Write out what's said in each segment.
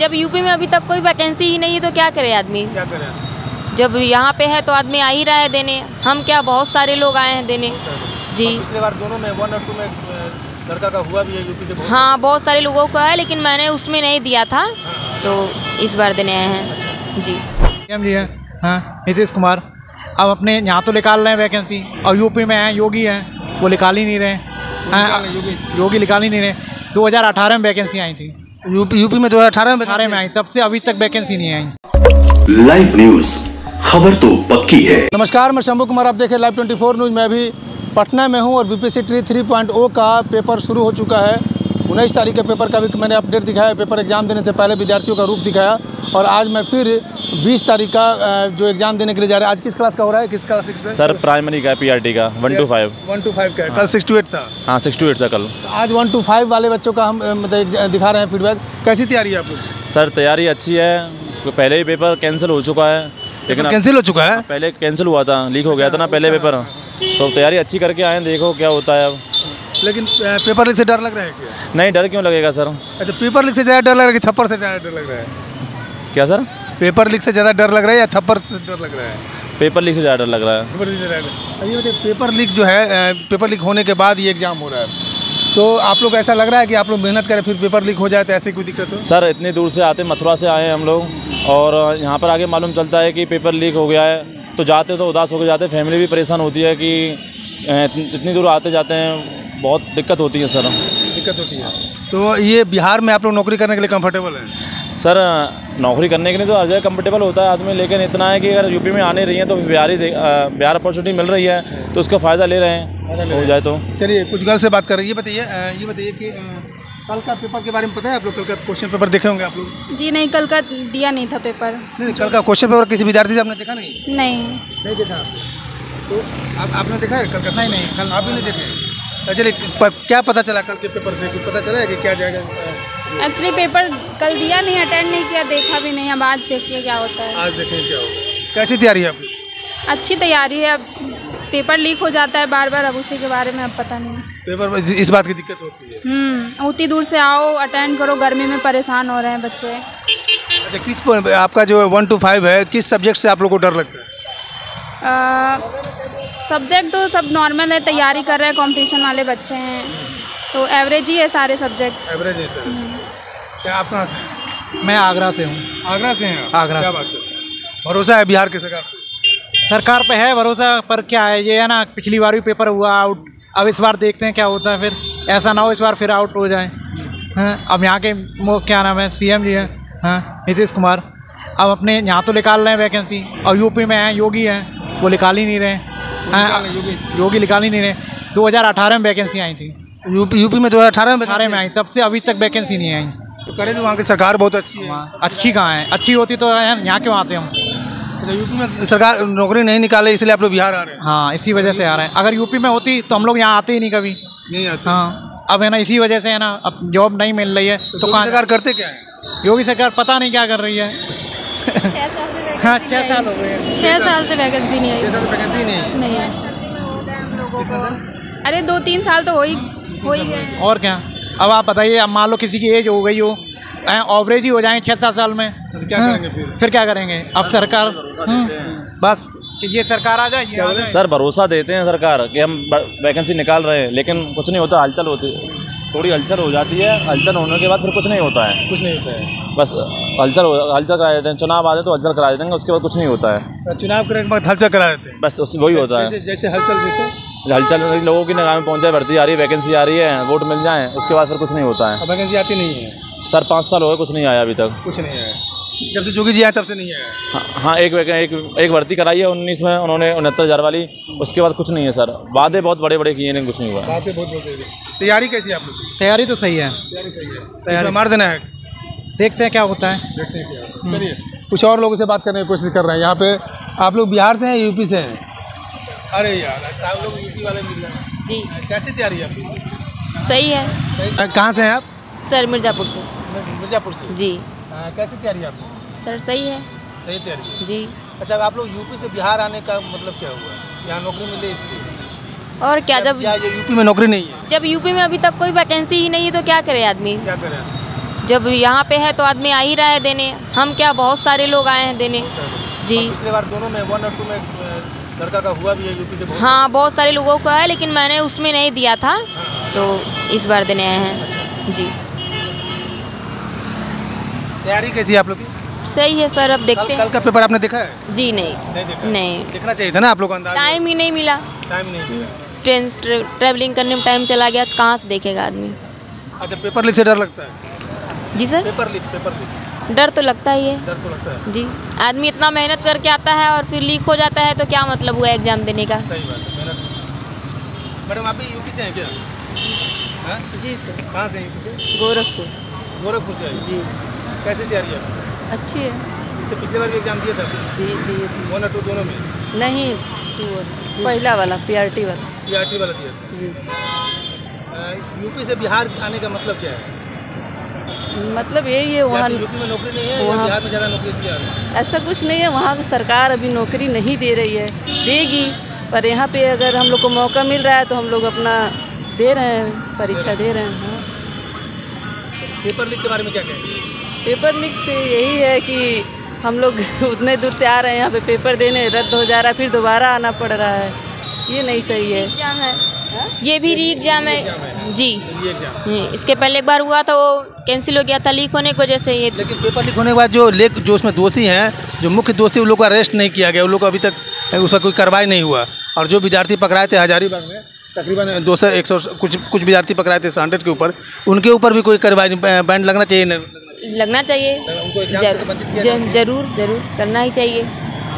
जब यूपी में अभी तक कोई वैकेंसी ही नहीं है तो क्या करे आदमी, क्या करे? जब यहाँ पे है तो आदमी आ ही रहा है देने, हम क्या बहुत सारे लोग आए हैं देने जी। पिछले बार दोनों में 1 और 2 में लड़का का हुआ भी है यूपी के, हाँ बहुत सारे लोगों का है, लेकिन मैंने उसमें नहीं दिया था तो इस बार देने आए हैं जी। एम जी है हाँ, नीतीश कुमार। अब अपने यहाँ तो निकाल रहे हैं वैकेंसी, और यूपी में हैं योगी हैं वो निकाल ही नहीं रहे हैं, योगी निकाल ही नहीं रहे। 2018 में वैकेंसी आई थी यूपी में, 2018 में आई, तब से अभी तक वैकेंसी नहीं आई। लाइव न्यूज खबर तो पक्की है। नमस्कार, मैं शंभू कुमार, आप देख रहे हैं लाइव 24 न्यूज। मैं अभी पटना में हूँ और बीपीएससी 3.0 का पेपर शुरू हो चुका है। 19 तारीख के पेपर का भी मैंने अपडेट दिखाया, पेपर एग्जाम देने से पहले विद्यार्थियों का रूप दिखाया, और आज मैं फिर 20 तारीख का जो एग्जाम देने के लिए जा रहा है। आज किस क्लास का हो रहा है, किस क्लास सर? प्राइमरी का, पीआरटी का 1 to 5 का। कल 6 to 8 था, हाँ 6 to 8 था कल। आज 1 to 5 वाले बच्चों का हम मतलब दिखा रहे हैं फीडबैक। कैसी तैयारी है आपको? सर तैयारी अच्छी है, पहले ही पेपर कैंसिल हो चुका है, लेकिन कैंसिल हो चुका है, पहले कैंसिल हुआ था, लीक हो गया था ना पहले पेपर, तो तैयारी अच्छी करके आए, देखो क्या होता है अब। लेकिन पेपर लीक से डर लग रहा है क्या? नहीं, डर क्यों लगेगा सर। अच्छा, पेपर लीक से ज़्यादा डर लग रहा है कि थप्पड़ से ज़्यादा डर लग रहा है? क्या सर? पेपर लीक से ज़्यादा डर लग रहा है या थप्पड़ से डर लग रहा है? पेपर लीक से ज़्यादा डर लग रहा है। पेपर लीक जो है, पेपर लीक होने के बाद ये एग्ज़ाम हो रहा है, तो आप लोग ऐसा लग रहा है कि आप लोग मेहनत करें फिर पेपर लीक हो जाए, तो ऐसी कोई दिक्कत हो? सर इतनी दूर से आते, मथुरा से आए हम लोग, और यहाँ पर आगे मालूम चलता है कि पेपर लीक हो गया है, तो जाते तो उदास होकर जाते, फैमिली भी परेशान होती है कि इतनी दूर आते जाते हैं, बहुत दिक्कत होती है सर, दिक्कत होती है। तो ये बिहार में आप लोग नौकरी करने के लिए कंफर्टेबल हैं? सर नौकरी करने के लिए तो हर जगह कंफर्टेबल होता है आदमी, लेकिन इतना है कि अगर यूपी में आने रही हैं तो बिहार अपॉर्चुनिटी मिल रही है तो उसका फ़ायदा ले रहे हैं, हो जाए तो। चलिए कुछ गर्ल से बात कर रहे हैं, ये बताइए कि कल का पेपर के बारे में पता है आप लोग? कल का क्वेश्चन पेपर देखे होंगे आप लोग? जी नहीं, कल का दिया नहीं था पेपर। नहीं, कल का क्वेश्चन पेपर किसी विद्यार्थी से आपने देखा? नहीं देखा। तो आपने देखा है कल का? नहीं, कल आप भी नहीं देखे। चलिए क्या पता चला कल के पेपर से, पता चला है कि क्या जाएगा? एक्चुअली पेपर कल दिया नहीं, अटेंड नहीं किया, देखा भी नहीं, अब आज देखिए क्या होता है। आज देखेंगे क्या होगा। कैसी तैयारी है आपकी? अच्छी तैयारी है, अब पेपर लीक हो जाता है बार बार, अब उसी के बारे में अब पता नहीं। पेपर इस बात की दिक्कत होती है, उतनी दूर से आओ, अटेंड करो, गर्मी में परेशान हो रहे हैं बच्चे। अच्छा, किस आपका जो 1 to 5 है, किस सब्जेक्ट से आप लोग को डर लगता है? सब्जेक्ट तो सब नॉर्मल है, तैयारी कर रहे हैं, कंपटीशन वाले बच्चे हैं, तो एवरेज ही है सारे सब्जेक्ट, एवरेज है सर। क्या आप कहाँ से? मैं आगरा से हूँ। आगरा से हैं? आगरा। क्या बात है, भरोसा है बिहार की सरकार पे? सरकार पे है भरोसा, पर क्या है ये है ना, पिछली बार भी पेपर हुआ आउट, अब इस बार देखते हैं क्या होता है, फिर ऐसा ना हो इस बार फिर आउट हो जाए। अब यहाँ के क्या नाम है, CM जी हैं हाँ, नीतीश कुमार। अब अपने यहाँ तो निकाल रहे हैं वैकेंसी, और यूपी में हैं योगी हैं वो निकाल ही नहीं रहे हैं, योगी निकाल ही नहीं रहे। 2018 में वैकेंसी आई थी यूपी में, 2018 में आई, तब से अभी तक वैकेंसी नहीं आई। तो करें तो वहाँ की सरकार बहुत अच्छी है। अच्छी कहाँ है, अच्छी होती तो यहाँ क्यों आते हम? तो यूपी में सरकार नौकरी नहीं निकाले इसलिए आप लोग बिहार आ रहे हैं? हाँ इसी वजह से आ रहे हैं, अगर यूपी में होती तो हम लोग यहाँ आते ही नहीं, कभी नहीं आते। हाँ अब है ना, इसी वजह से है ना, अब जॉब नहीं मिल रही है तो कहाँ? सरकार करते क्या है योगी सरकार, पता नहीं क्या कर रही है। हाँ 6 साल हो गए, 6 साल से वैकेंसी नहीं आई। 6 साल से वैकेंसी नहीं है हम लोगों को, अरे 2-3 साल तो हो ही गए। और क्या, अब आप बताइए, अब मान लो किसी की एज हो गई हो, एवरेज ही हो जाएंगे 6-7 साल में, तो क्या करेंगे फिर क्या करेंगे? अब सरकार बस कि ये सरकार आ जाए। सर भरोसा देते हैं सरकार कि हम वैकेंसी निकाल रहे हैं, लेकिन कुछ नहीं होता, हलचल होती है, थोड़ी हलचल हो जाती है, हलचल होने के बाद फिर कुछ नहीं होता है, कुछ नहीं होता है, बस हलचल करा देते हैं। चुनाव आ जाए तो हलचल करा देते हैं, उसके बाद कुछ नहीं होता है, चुनाव करने के बाद हलचल करा देते हैं, बस वही होता है। जैसे हलचल लोगों की निगाह में पहुँच जाए, भर्ती आ रही है, वैकेंसी आ रही है, वोट मिल जाए, उसके बाद फिर कुछ नहीं होता है, वैकेंसी आती नहीं है। सर 5 साल हो गए कुछ नहीं आया, अभी तक कुछ नहीं आया, जब से जोगी जी आए तब से नहीं आया। हाँ एक भर्ती कराई है 19 में उन्होंने, 69,000 वाली, उसके बाद कुछ नहीं है सर। वादे बहुत बड़े बड़े किए, कुछ नहीं हुआ। वादे बहुत बड़े बड़े। तैयारी कैसी है आप लोग? तैयारी तो सही है, तैयारी मार देना है, देखते हैं क्या होता है, देखते हैं क्या। चलिए कुछ और लोगों से बात करने की कोशिश कर रहे हैं। यहाँ पे आप लोग बिहार से हैं यूपी से हैं? अरे यार साहब लोग यूपी वाले मिल रहे हैं जी। कैसी तैयारी है आपकी? सही है। कहाँ से हैं आप? सर मिर्जापुर से। मिर्जापुर से जी। कैसी तैयारी है आपकी? सर सही है, सही तैयारी जी। अच्छा आप लोग यूपी से बिहार आने का मतलब क्या हुआ? यहाँ नौकरी मिले इसलिए? और क्या, जब यूपी में नौकरी नहीं है, जब यूपी में अभी तक कोई वैकेंसी ही नहीं है तो क्या करे आदमी, क्या करे? जब यहाँ पे है तो आदमी आ ही रहा है देने, हम क्या बहुत सारे लोग आए हैं देने जी। पिछले बार दोनों में 1 और 2 में लड़का का हुआ भी है यूपी के बहुत। हाँ बहुत सारे लोगों का है, लेकिन मैंने उसमें नहीं दिया था तो इस बार देने आए हैं जी। तैयारी कैसी है आप लोग की? सही है सर, अब देखते हैं। कल का पेपर आपने देखा है? जी नहीं, नहीं देखना चाहिए था ना आप लोग को, टाइम ही नहीं मिला, टाइम नहीं मिला, ट्रेन ट्रेवलिंग करने में टाइम चला गया तो कहाँ से देखेगा आदमी। अच्छा पेपर लीक से डर लगता है? जी सर पेपर लीक डर तो लगता ही है, डर तो लगता है जी। आदमी इतना मेहनत करके आता है और फिर लीक हो जाता है तो क्या मतलब हुआ एग्जाम देने का। सही बात है। मैडम आप भी यूपी से हैं क्या? जी सर। कहाँ से? गोरखपुर। गोरखपुर से हैं जी। कैसे तैयारी है? अच्छी है। इससे पिछले बार भी एग्जाम दिया था? जी दिए थे। 1 और 2 दोनों में? नहीं 2, पहला वाला PRT वाला। PRT वाला दिया था जी। यूपी से बिहार आने का मतलब क्या है? मतलब यही है वहाँ यूपी में नौकरी नहीं है, वहाँ बिहार में ज़्यादा नौकरी किया है। ऐसा कुछ नहीं है, वहाँ की सरकार अभी नौकरी नहीं दे रही है, देगी पर यहाँ पे अगर हम लोग को मौका मिल रहा है तो हम लोग अपना दे रहे हैं, परीक्षा दे रहे हैं। हाँ। पेपर लीक के बारे में क्या कहेंगे? पेपर लीक से यही है कि हम लोग उतने दूर से आ रहे हैं यहाँ पे पेपर देने, रद्द हो जा रहा है फिर दोबारा आना पड़ रहा है, ये नहीं सही है। एग्जाम है ये भी री एग्जाम है जी, इसके पहले एक बार हुआ था वो कैंसिल हो गया था लीक होने की वजह से। ये लेकिन पेपर लीक होने के बाद जो उसमें दोषी हैं, जो मुख्य दोषी, उन लोग को अरेस्ट नहीं किया गया, उन लोग को अभी तक उसका कोई कार्रवाई नहीं हुआ। और जो विद्यार्थी पकड़ाए थे हजारीबाग में, तकरीबन 200-100 कुछ विद्यार्थी पकड़ाए थे 100 के ऊपर, उनके ऊपर भी कोई कार्रवाई, बैन लगना चाहिए, लगना चाहिए, जरूर जरूर करना ही चाहिए।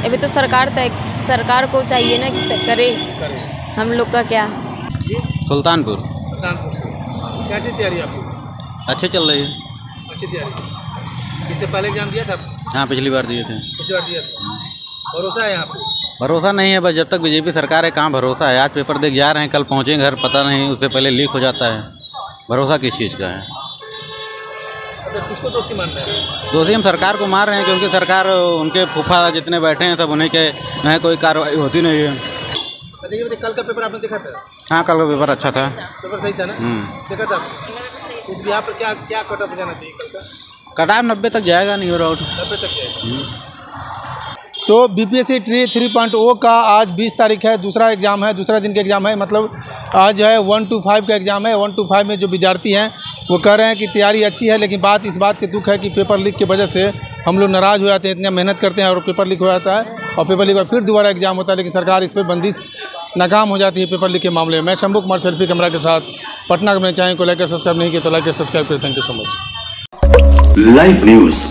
अभी तो सरकार को चाहिए ना कि करे, हम लोग का क्या। सुल्तानपुर। कैसी तैयारी आपकी? अच्छी चल रही है। अच्छी तैयारी। इससे पहले एग्जाम दिया था? हाँ पिछली बार दिए थे। पिछली बार दिया था। भरोसा है आपको? भरोसा नहीं है बस, जब तक बीजेपी सरकार है कहाँ भरोसा है। आज पेपर देख जा रहे हैं, कल पहुँचेंगे घर पता नहीं, उससे पहले लीक हो जाता है। भरोसा किस चीज़ का है? तो किसको दोषी मानते हैं? दोषी हम सरकार को मार रहे हैं, क्योंकि सरकार, उनके फूफा जितने बैठे हैं सब उन्हीं के, यहाँ कोई कार्रवाई होती नहीं है। कल का पेपर आपने देखा था? हाँ कल का पेपर अच्छा था। पेपर सही था ना? देखा था। उस बिहार पर क्या क्या कट ऑफ जाना चाहिए? कल का कट ऑफ 90 तक जाएगा, नहीं हो रहा 90 तक जाएगा। तो BPSC 3.0 का आज 20 तारीख है, दूसरा एग्ज़ाम है, दूसरा दिन का एग्ज़ाम है, मतलब आज है 1 to 5 का एग्ज़ाम है। 1 to 5 में जो विद्यार्थी हैं वो कह रहे हैं कि तैयारी अच्छी है, लेकिन बात इस बात की दुख है कि पेपर लीक की वजह से हम लोग नाराज़ हो जाते हैं, इतना मेहनत करते हैं और पेपर लीक हो जाता है, और पेपर लीक का फिर दोबारा एग्ज़ाम होता है, लेकिन सरकार इस पर बंदिश नाकाम हो जाती है पेपर लीक के मामले में। मैं शंभू कुमार सेल्फी कैमरा के साथ पटना में। चैनल को लाइक और सब्सक्राइब नहीं किया तो लाइक और सब्सक्राइब करें। Thank you so much. Live news,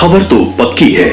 खबर तो पक्की है।